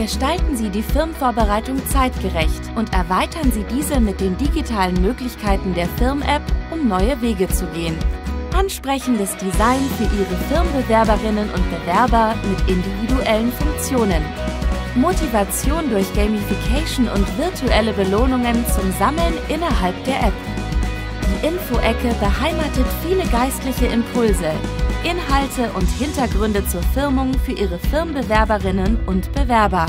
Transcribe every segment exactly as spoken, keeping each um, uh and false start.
Gestalten Sie die Firmenvorbereitung zeitgerecht und erweitern Sie diese mit den digitalen Möglichkeiten der Firm-App, um neue Wege zu gehen. Ansprechendes Design für Ihre Firmenbewerberinnen und Bewerber mit individuellen Funktionen. Motivation durch Gamification und virtuelle Belohnungen zum Sammeln innerhalb der App. Die Info-Ecke beheimatet viele geistliche Impulse, Inhalte und Hintergründe zur Firmung für Ihre Firmenbewerberinnen und Bewerber.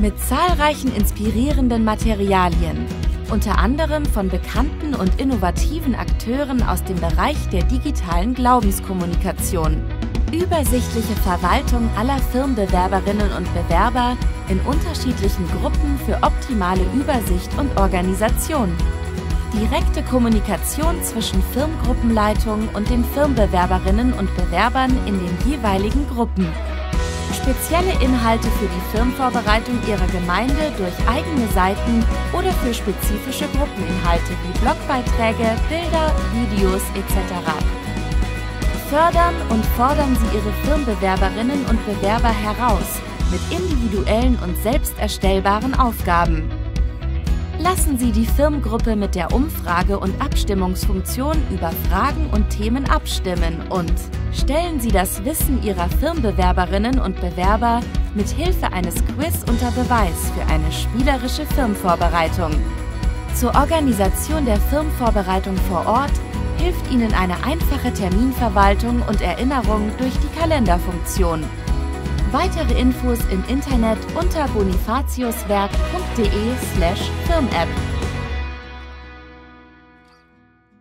Mit zahlreichen inspirierenden Materialien, unter anderem von bekannten und innovativen Akteuren aus dem Bereich der digitalen Glaubenskommunikation. Übersichtliche Verwaltung aller Firmenbewerberinnen und Bewerber in unterschiedlichen Gruppen für optimale Übersicht und Organisation. Direkte Kommunikation zwischen Firmengruppenleitung und den Firmenbewerberinnen und Bewerbern in den jeweiligen Gruppen. Spezielle Inhalte für die Firmenvorbereitung Ihrer Gemeinde durch eigene Seiten oder für spezifische Gruppeninhalte wie Blogbeiträge, Bilder, Videos et cetera. Fördern und fordern Sie Ihre Firmenbewerberinnen und Bewerber heraus mit individuellen und selbst erstellbaren Aufgaben. Lassen Sie die Firmengruppe mit der Umfrage- und Abstimmungsfunktion über Fragen und Themen abstimmen und stellen Sie das Wissen Ihrer Firmenbewerberinnen und Bewerber mit Hilfe eines Quiz unter Beweis für eine spielerische Firmenvorbereitung. Zur Organisation der Firmenvorbereitung vor Ort hilft Ihnen eine einfache Terminverwaltung und Erinnerung durch die Kalenderfunktion. Weitere Infos im Internet unter bonifatiuswerk punkt de slash Firm-App.